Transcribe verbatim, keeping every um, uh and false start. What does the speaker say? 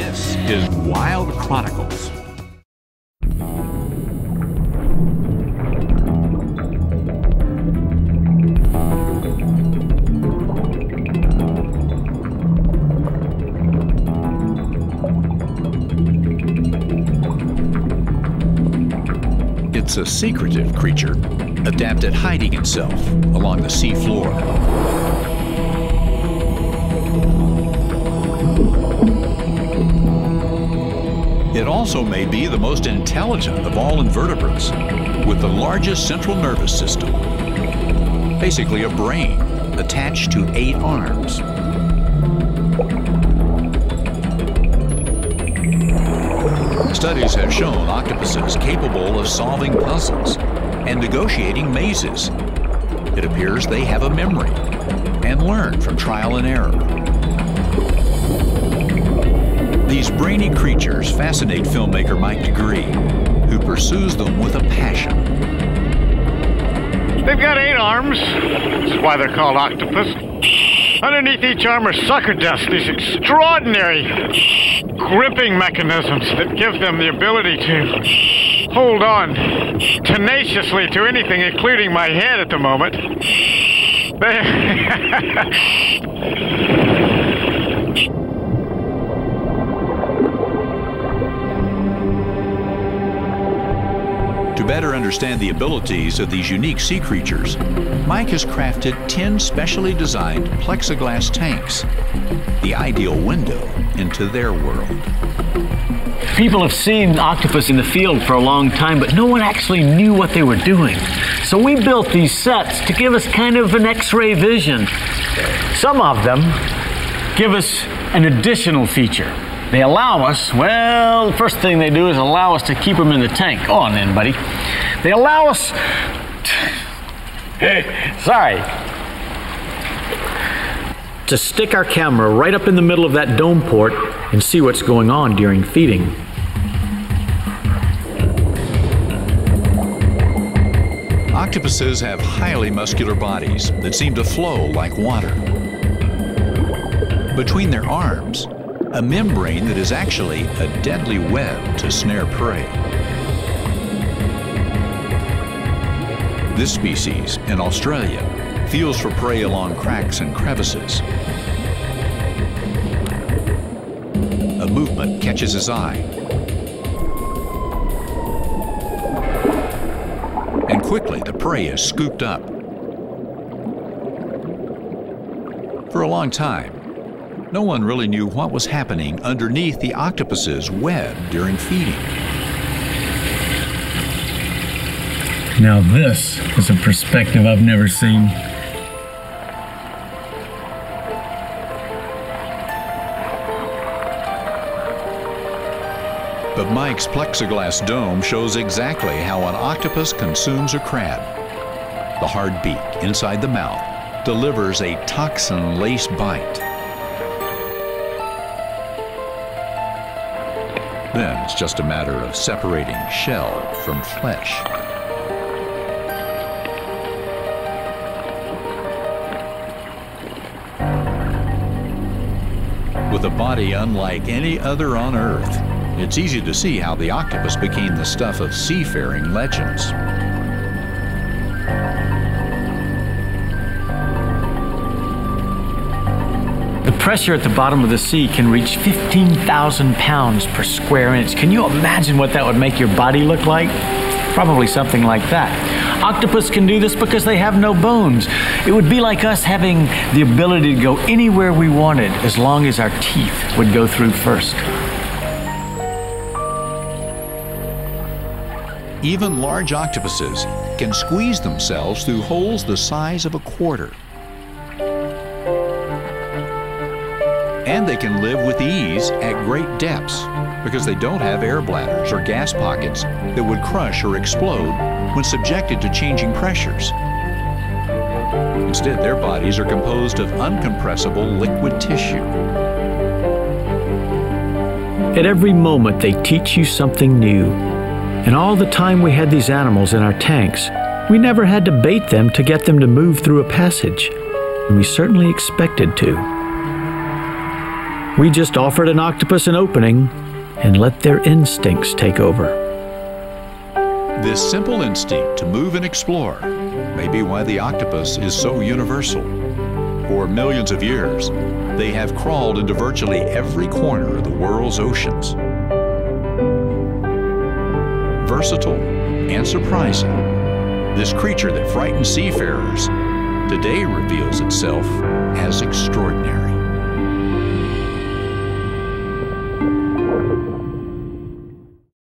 This is Wild Chronicles. It's a secretive creature, adept at hiding itself along the seafloor. It also may be the most intelligent of all invertebrates, with the largest central nervous system, basically a brain attached to eight arms. Studies have shown octopuses capable of solving puzzles and negotiating mazes. It appears they have a memory and learn from trial and error. These brainy creatures fascinate filmmaker Mike DeGree, who pursues them with a passion. They've got eight arms. That's why they're called octopus. Underneath each arm are sucker ducts, these extraordinary gripping mechanisms that give them the ability to hold on tenaciously to anything, including my head at the moment. To better understand the abilities of these unique sea creatures, Mike has crafted ten specially designed plexiglass tanks, the ideal window into their world. People have seen octopus in the field for a long time, but no one actually knew what they were doing. So we built these sets to give us kind of an X-ray vision. Some of them give us an additional feature. They allow us, well, the first thing they do is allow us to keep them in the tank. Go on then, buddy. They allow us, sorry, to stick our camera right up in the middle of that dome port and see what's going on during feeding. Octopuses have highly muscular bodies that seem to flow like water. Between their arms, a membrane that is actually a deadly web to snare prey. This species, in Australia, feels for prey along cracks and crevices. A movement catches his eye, and quickly the prey is scooped up. For a long time, no one really knew what was happening underneath the octopus's web during feeding. Now this is a perspective I've never seen. But Mike's plexiglass dome shows exactly how an octopus consumes a crab. The hard beak inside the mouth delivers a toxin-laced bite. Then it's just a matter of separating shell from flesh. With a body unlike any other on Earth, it's easy to see how the octopus became the stuff of seafaring legends. The pressure at the bottom of the sea can reach fifteen thousand pounds per square inch. Can you imagine what that would make your body look like? Probably something like that. Octopus can do this because they have no bones. It would be like us having the ability to go anywhere we wanted as long as our teeth would go through first. Even large octopuses can squeeze themselves through holes the size of a quarter. And they can live with ease at great depths because they don't have air bladders or gas pockets that would crush or explode when subjected to changing pressures. Instead, their bodies are composed of uncompressible liquid tissue. At every moment, they teach you something new. And all the time we had these animals in our tanks, we never had to bait them to get them to move through a passage, and we certainly expected to. We just offered an octopus an opening and let their instincts take over. This simple instinct to move and explore may be why the octopus is so universal. For millions of years, they have crawled into virtually every corner of the world's oceans. Versatile and surprising, this creature that frightened seafarers today reveals itself as extraordinary.